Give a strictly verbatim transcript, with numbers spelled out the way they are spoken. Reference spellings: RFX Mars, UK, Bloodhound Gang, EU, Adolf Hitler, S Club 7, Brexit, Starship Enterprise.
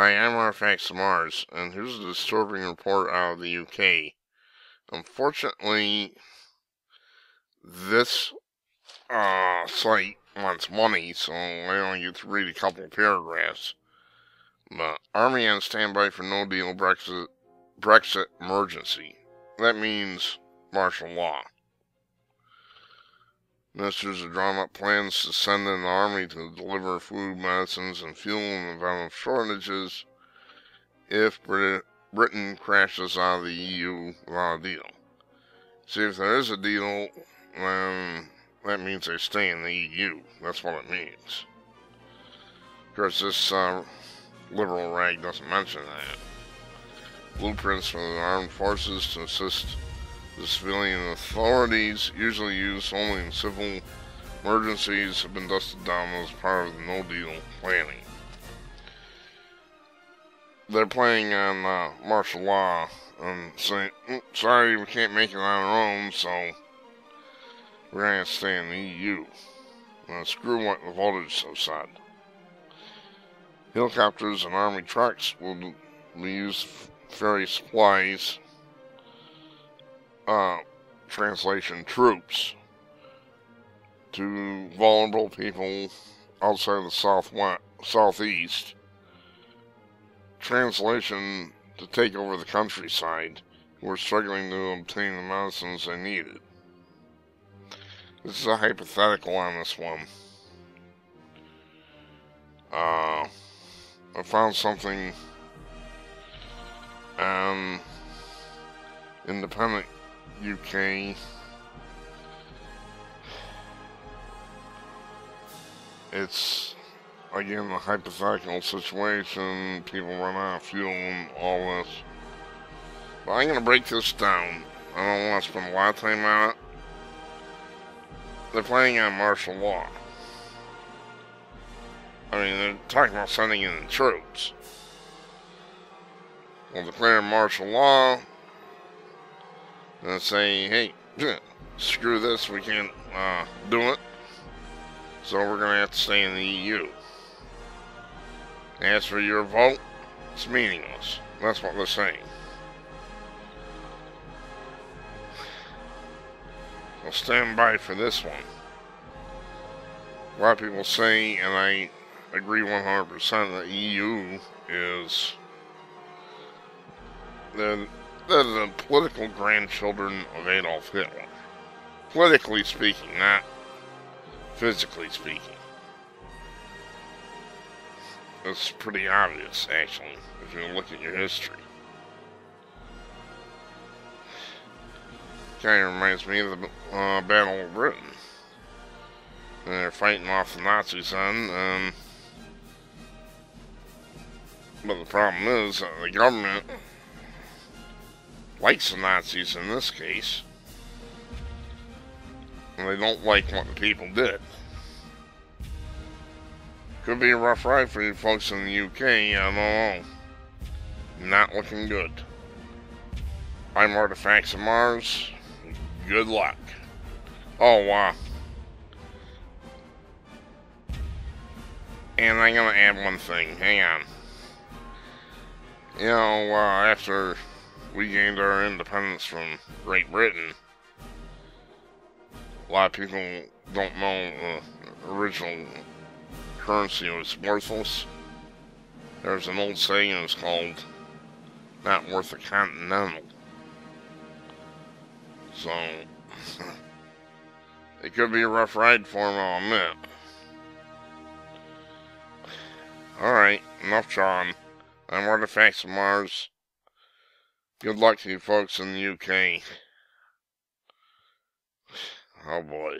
Hi, I'm R F X Mars, and here's a disturbing report out of the U K. Unfortunately, this uh, site wants money, so I only get to read a couple of paragraphs. But Army on standby for no deal Brexit, Brexit emergency. That means martial law. Ministers have drawn up plans to send in the army to deliver food, medicines, and fuel in the event of shortages if Britain crashes out of the E U without a deal. See, if there is a deal, then that means they stay in the E U. That's what it means. Of course, this uh, liberal rag doesn't mention that. Blueprints for the armed forces to assist the civilian authorities, usually used only in civil emergencies, have been dusted down as part of the no deal planning. They're playing on uh, martial law and saying, sorry, we can't make it on our own, so we're going to have to stay in the E U. Now, screw what the voters have said. Helicopters and army trucks will be used to ferry supplies. Uh, translation troops to vulnerable people outside the southwest, southeast. Translation to take over the countryside who are struggling to obtain the medicines they needed. This is a hypothetical on this one. Uh, I found something um, independent. U K, it's again a hypothetical situation, people run out of fuel and all this. But I'm going to break this down. I don't want to spend a lot of time on it. They're playing on martial law. I mean, they're talking about sending in the troops. Well, declare martial law. And say, hey, screw this, we can't uh, do it, so we're going to have to stay in the E U. As for your vote, it's meaningless. That's what they're saying. So stand by for this one. A lot of people say, and I agree one hundred percent, the E U is... the They're the political grandchildren of Adolf Hitler. Politically speaking, not physically speaking. It's pretty obvious, actually, if you look at your history. Kind of reminds me of the uh, Battle of Britain. And they're fighting off the Nazis then, um, but the problem is that the government likes the Nazis in this case, and they don't like what the people did. Could be a rough ride for you folks in the U K, I don't know. Not looking good. I'm R F X Mars, good luck. Oh, wow. And I'm gonna add one thing, hang on. You know, uh, after we gained our independence from Great Britain, a lot of people don't know the original currency was worthless. There's an old saying, it's called, not worth a continental. So, it could be a rough ride for them, I'll admit. Alright, enough John. I'm R F X Mars. Good luck to you folks in the U K. Oh boy.